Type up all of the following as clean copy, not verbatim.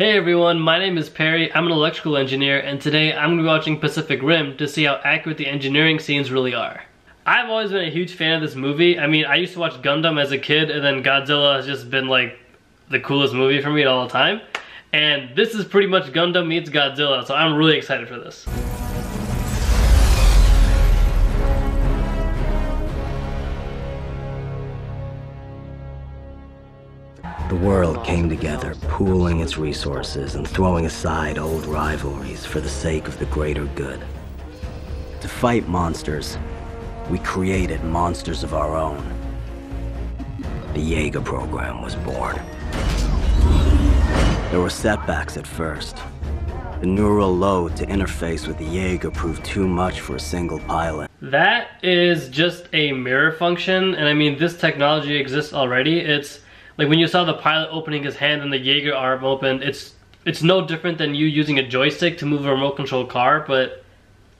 Hey everyone, my name is Perry, I'm an electrical engineer, and today I'm going to be watching Pacific Rim to see how accurate the engineering scenes really are. I've always been a huge fan of this movie. I mean, I used to watch Gundam as a kid, and then Godzilla has just been like the coolest movie for me all the time. And this is pretty much Gundam meets Godzilla, so I'm really excited for this. The world came together, pooling its resources and throwing aside old rivalries for the sake of the greater good. To fight monsters, we created monsters of our own. The Jaeger program was born. There were setbacks at first. The neural load to interface with the Jaeger proved too much for a single pilot. That is just a mirror function, and I mean, this technology exists already. It's like when you saw the pilot opening his hand and the Jaeger arm opened, it's no different than you using a joystick to move a remote control car, but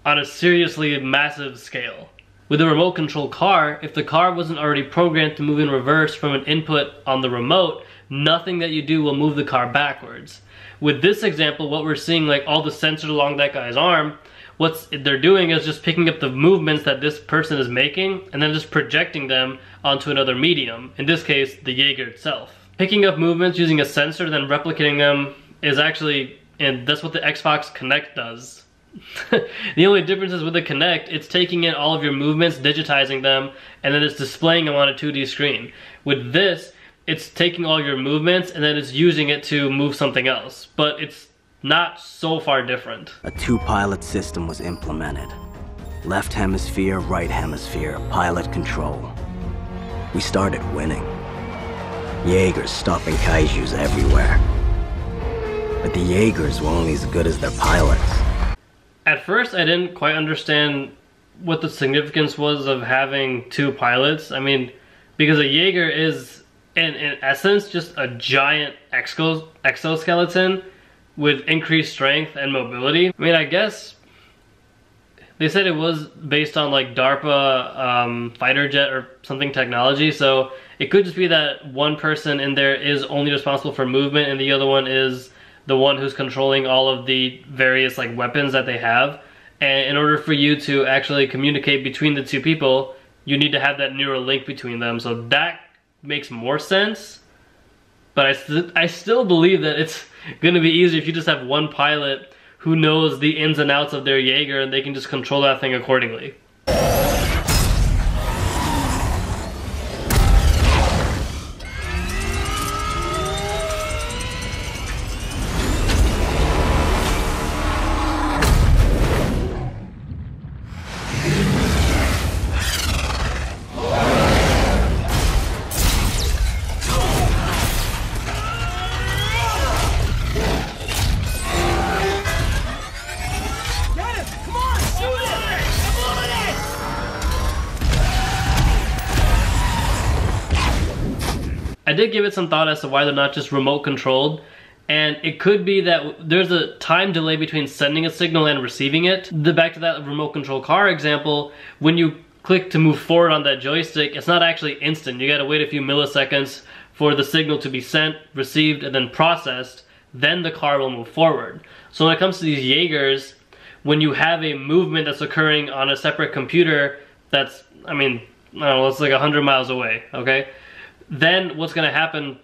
on a seriously massive scale. With a remote control car, if the car wasn't already programmed to move in reverse from an input on the remote, nothing that you do will move the car backwards. With this example, what we're seeing, like all the sensors along that guy's arm, what they're doing is just picking up the movements that this person is making and then just projecting them onto another medium, in this case, the Jaeger itself. Picking up movements using a sensor, then replicating them is actually, and that's what the Xbox Kinect does. The only difference is with the Kinect, it's taking in all of your movements, digitizing them, and then it's displaying them on a 2D screen. With this, it's taking all your movements and then it's using it to move something else, but it's not so far different. A two-pilot system was implemented. Left hemisphere, right hemisphere, pilot control. We started winning. Jaegers stopping kaijus everywhere. But the Jaegers were only as good as their pilots. At first, I didn't quite understand what the significance was of having two pilots. I mean, because a Jaeger is, in essence, just a giant exoskeleton with increased strength and mobility. I mean, I guess they said it was based on like DARPA fighter jet or something technology, so it could just be that one person in there is only responsible for movement and the other one is the one who's controlling all of the various like weapons that they have. And in order for you to actually communicate between the two people, you need to have that neural link between them, so that makes more sense. But I still believe that it's going to be easier if you just have one pilot who knows the ins and outs of their Jaeger and they can just control that thing accordingly. I did give it some thought as to why they're not just remote controlled, and it could be that there's a time delay between sending a signal and receiving it. Back to that remote control car example, when you click to move forward on that joystick, it's not actually instant. You gotta wait a few milliseconds for the signal to be sent, received, and then processed, then the car will move forward. So when it comes to these Jaegers, when you have a movement that's occurring on a separate computer that's, I mean, I don't know, it's like 100 miles away, okay? Then what's going to happen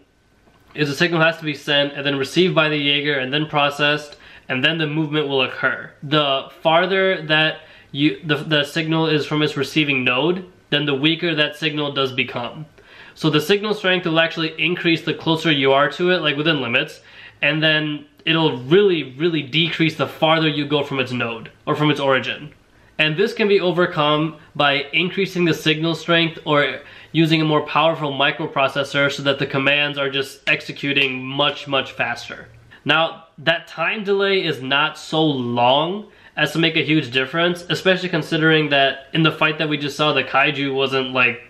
is the signal has to be sent and then received by the Jaeger and then processed, and then the movement will occur. The farther that the signal is from its receiving node, then the weaker that signal does become. So the signal strength will actually increase the closer you are to it, like within limits, and then it'll really, really decrease the farther you go from its node or from its origin. And this can be overcome by increasing the signal strength or using a more powerful microprocessor so that the commands are just executing much, much faster. Now, that time delay is not so long as to make a huge difference, especially considering that in the fight that we just saw, the kaiju wasn't like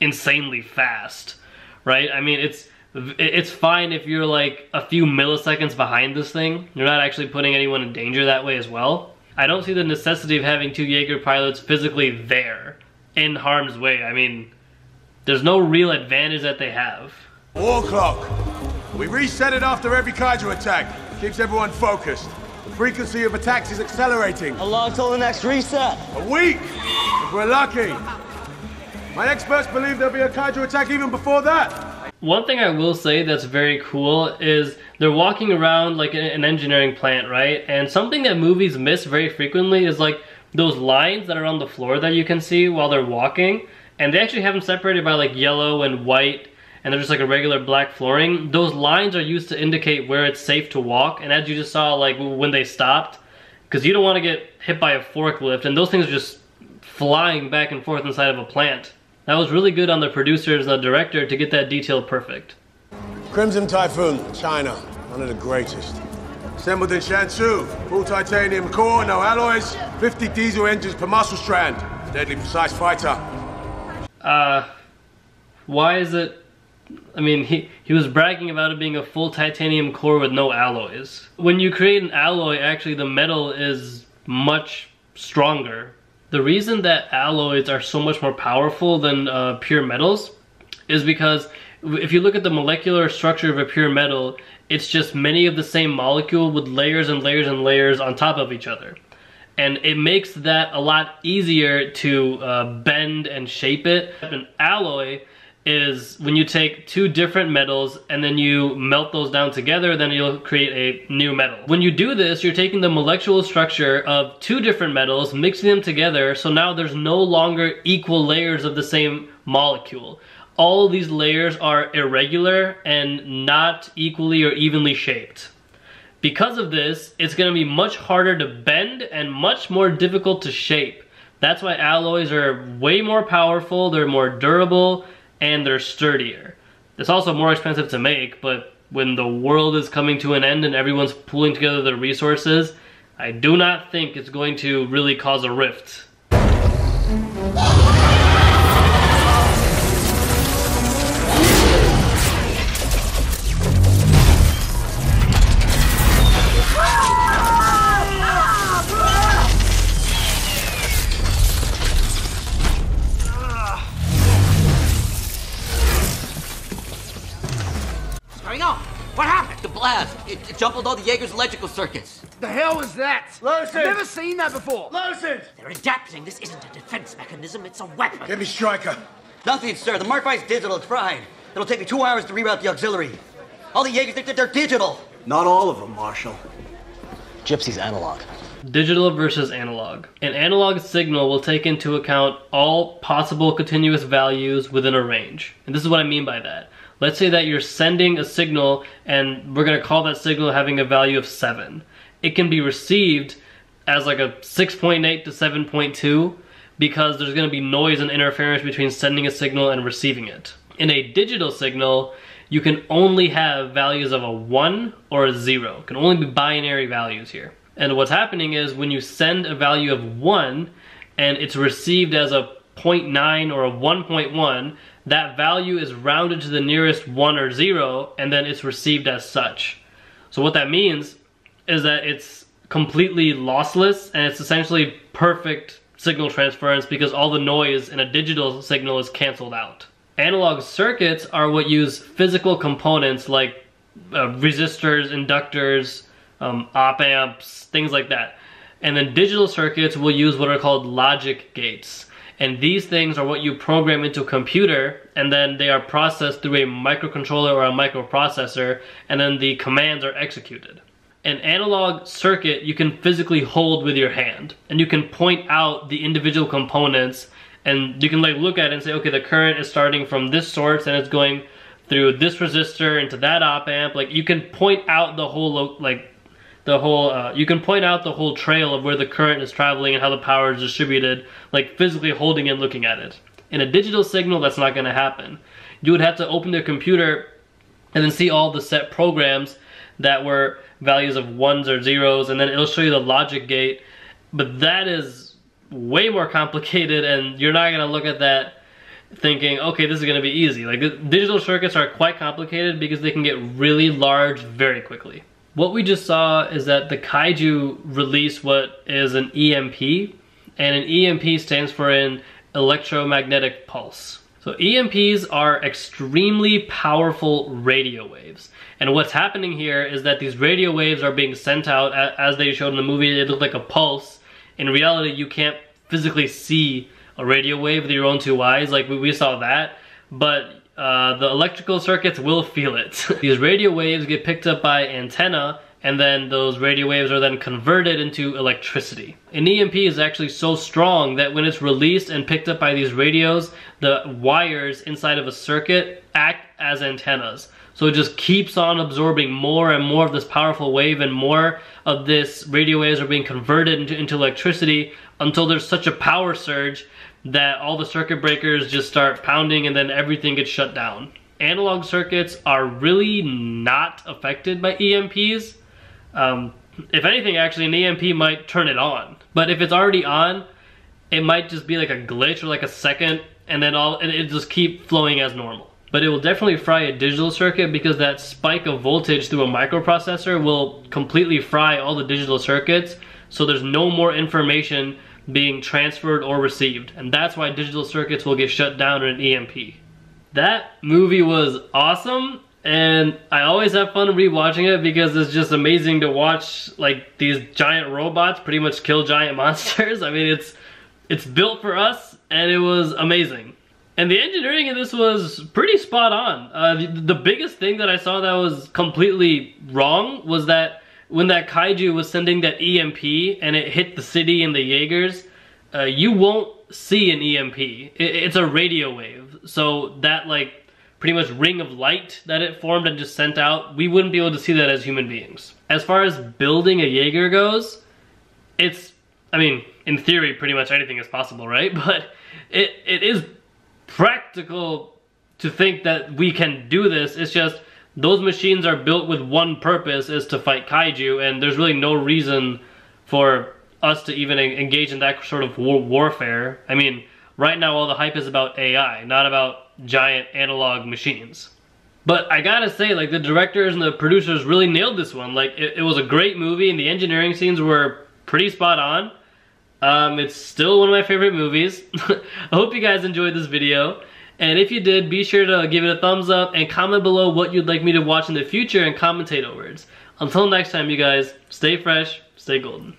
insanely fast, right? I mean, it's fine if you're like a few milliseconds behind this thing. You're not actually putting anyone in danger that way as well. I don't see the necessity of having two Jaeger pilots physically there, in harm's way. I mean, there's no real advantage that they have. 4 o'clock. We reset it after every kaiju attack. Keeps everyone focused. The frequency of attacks is accelerating. How long till the next reset? A week, if we're lucky. My experts believe there'll be a kaiju attack even before that. One thing I will say that's very cool is they're walking around like an engineering plant, right? And something that movies miss very frequently is like those lines that are on the floor that you can see while they're walking. And they actually have them separated by like yellow and white, and they're just like a regular black flooring. Those lines are used to indicate where it's safe to walk, and as you just saw, like when they stopped, because you don't want to get hit by a forklift, and those things are just flying back and forth inside of a plant. That was really good on the producers and the director to get that detail perfect. Crimson Typhoon, China, one of the greatest. Assembled in Shansu, full titanium core, no alloys, 50 diesel engines per muscle strand. Deadly precise fighter. Why is it? I mean, he was bragging about it being a full titanium core with no alloys. When you create an alloy, actually the metal is much stronger. The reason that alloys are so much more powerful than pure metals is because if you look at the molecular structure of a pure metal, it's just many of the same molecule with layers and layers and layers on top of each other. And it makes that a lot easier to bend and shape it. An alloy is when you take two different metals and then you melt those down together, then you'll create a new metal. When you do this, you're taking the molecular structure of two different metals, mixing them together, so now there's no longer equal layers of the same molecule. All these layers are irregular and not equally or evenly shaped. Because of this, it's going to be much harder to bend and much more difficult to shape. That's why alloys are way more powerful, they're more durable, and they're sturdier. It's also more expensive to make, but when the world is coming to an end and everyone's pooling together their resources, I do not think it's going to really cause a rift. It jumbled all the Jaeger's electrical circuits. The hell is that? Lawson! I've never seen that before. Lawson! They're adapting. This isn't a defense mechanism. It's a weapon. Give me Striker. Nothing, sir. The Mark V's digital. It's fried. It'll take me 2 hours to reroute the auxiliary. All the Jaegers, they're digital. Not all of them, Marshal. Gypsy's analog. Digital versus analog. An analog signal will take into account all possible continuous values within a range. And this is what I mean by that. Let's say that you're sending a signal, and we're going to call that signal having a value of 7. It can be received as like a 6.8 to 7.2 because there's going to be noise and interference between sending a signal and receiving it. In a digital signal, you can only have values of a 1 or a 0. It can only be binary values here. And what's happening is when you send a value of 1 and it's received as a 0.9 or a 1.1, that value is rounded to the nearest 1 or 0, and then it's received as such. So what that means is that it's completely lossless, and it's essentially perfect signal transference because all the noise in a digital signal is canceled out. Analog circuits are what use physical components like resistors, inductors, op amps, things like that. And then digital circuits will use what are called logic gates. And these things are what you program into a computer, and then they are processed through a microcontroller or a microprocessor, and then the commands are executed. An analog circuit you can physically hold with your hand, and you can point out the individual components, and you can like look at it and say, okay, the current is starting from this source and it's going through this resistor into that op amp. Like you can point out the whole you can point out the whole trail of where the current is traveling and how the power is distributed, like physically holding and looking at it. In a digital signal, that's not going to happen. You would have to open the computer and then see all the set programs that were values of 1s or 0s, and then it'll show you the logic gate, but that is way more complicated, and you're not going to look at that thinking, okay, this is going to be easy. Like digital circuits are quite complicated because they can get really large very quickly. What we just saw is that the kaiju release what is an EMP, and an EMP stands for an electromagnetic pulse. So EMPs are extremely powerful radio waves. And what's happening here is that these radio waves are being sent out, as they showed in the movie, it looked like a pulse. In reality, you can't physically see a radio wave with your own two eyes, like we saw that, but the electrical circuits will feel it. These radio waves get picked up by antenna, and then those radio waves are then converted into electricity. An EMP is actually so strong that when it's released and picked up by these radios, the wires inside of a circuit act as antennas. So it just keeps on absorbing more and more of this powerful wave, and more of this radio waves are being converted into electricity, until there's such a power surge that all the circuit breakers just start pounding and then everything gets shut down. Analog circuits are really not affected by EMPs. If anything, actually, an EMP might turn it on. But if it's already on, it might just be like a glitch or like a second, and then it'll just keep flowing as normal. But it will definitely fry a digital circuit, because that spike of voltage through a microprocessor will completely fry all the digital circuits, so there's no more information being transferred or received. And that's why digital circuits will get shut down in an EMP. That movie was awesome, and I always have fun rewatching it because it's just amazing to watch, like, these giant robots pretty much kill giant monsters. I mean, it's built for us, and it was amazing. And the engineering in this was pretty spot on. The biggest thing that I saw that was completely wrong was that when that kaiju was sending that EMP and it hit the city and the Jaegers, you won't see an EMP. It's a radio wave. So that, like, pretty much ring of light that it formed and just sent out, we wouldn't be able to see that as human beings. As far as building a Jaeger goes, it's, I mean, in theory, pretty much anything is possible, right? But it is practical to think that we can do this. It's just those machines are built with one purpose, is to fight kaiju, and there's really no reason for us to even engage in that sort of warfare. I mean, right now all the hype is about AI, not about giant analog machines. But I gotta say, like, the directors and the producers really nailed this one. Like, it was a great movie, and the engineering scenes were pretty spot on. It's still one of my favorite movies. I hope you guys enjoyed this video. And if you did, be sure to give it a thumbs up and comment below what you'd like me to watch in the future and commentate over it. Until next time, you guys, stay fresh, stay golden.